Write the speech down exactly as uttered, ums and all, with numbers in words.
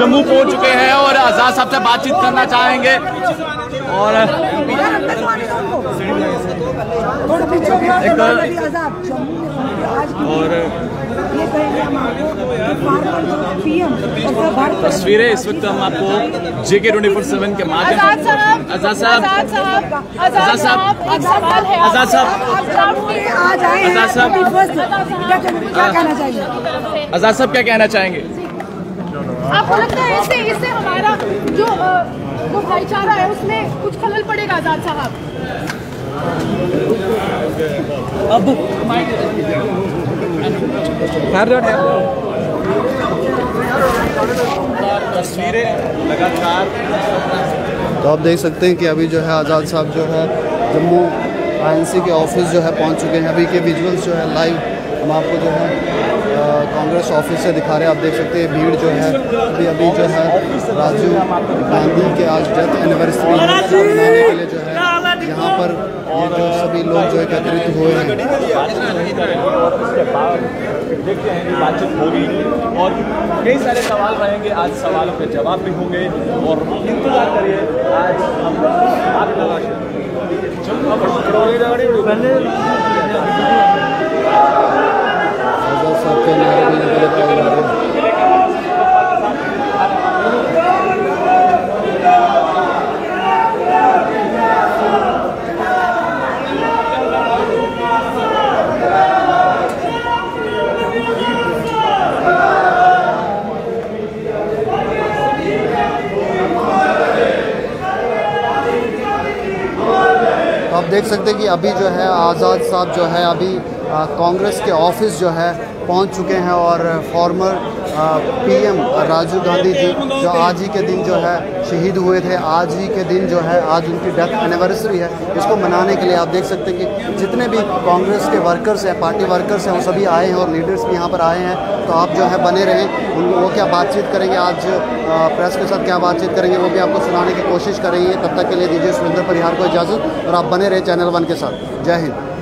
जम्मू पहुंच चुके हैं और आजाद साहब से बातचीत करना चाहेंगे। और और तस्वीरें इस वक्त हम आपको जेके ट्वेंटी फोर सेवन के माध्यम से आजाद साहब आजाद साहब आजाद साहब आजाद साहब क्या कहना चाहेंगे? आपको लगता है इससे इससे हमारा जो जो भाईचारा है उसमें कुछ खलल पड़ेगा आजाद साहब? अब तस्वीरें लगातार तो आप देख सकते हैं कि अभी जो है आजाद साहब जो है जम्मू आई एन सी के ऑफिस जो है पहुंच चुके हैं। अभी के विजुअल्स जो है लाइव हम आपको जो है कांग्रेस ऑफिस से दिखा रहे हैं। आप देख सकते हैं भीड़ जो है अभी अभी जो है राजीव गांधी के आज डेथ एनिवर्सरी मनाने के लिए जो है यहाँ पर जो सभी लोग जो है एकत्रित हुए हैं। देखते हैं कि बातचीत होगी और कई सारे सवाल रहेंगे, आज सवालों के जवाब भी होंगे और इंतजार करिए। आज हम आप आप देख सकते हैं कि अभी जो है आज़ाद साहब जो है अभी कांग्रेस के ऑफिस जो है पहुंच चुके हैं और former P M Rajiv Gandhi ji जो आज ही के दिन जो है शहीद हुए थे, आज ही के दिन जो है आज उनकी डेथ एनिवर्सरी है, इसको मनाने के लिए आप देख सकते हैं कि जितने भी कांग्रेस के वर्कर्स हैं, पार्टी वर्कर्स हैं, वो सभी आए हैं और लीडर्स भी यहाँ पर आए हैं। तो आप जो है बने रहें, उन वो क्या बातचीत करेंगे आज प्रेस के साथ, क्या बातचीत करेंगे वो भी आपको सुनाने की कोशिश करेंगे। तब तक के लिए दीजिए सुरेंद्र परिहार को इजाज़त और आप बने रहे चैनल वन के साथ। जय हिंद।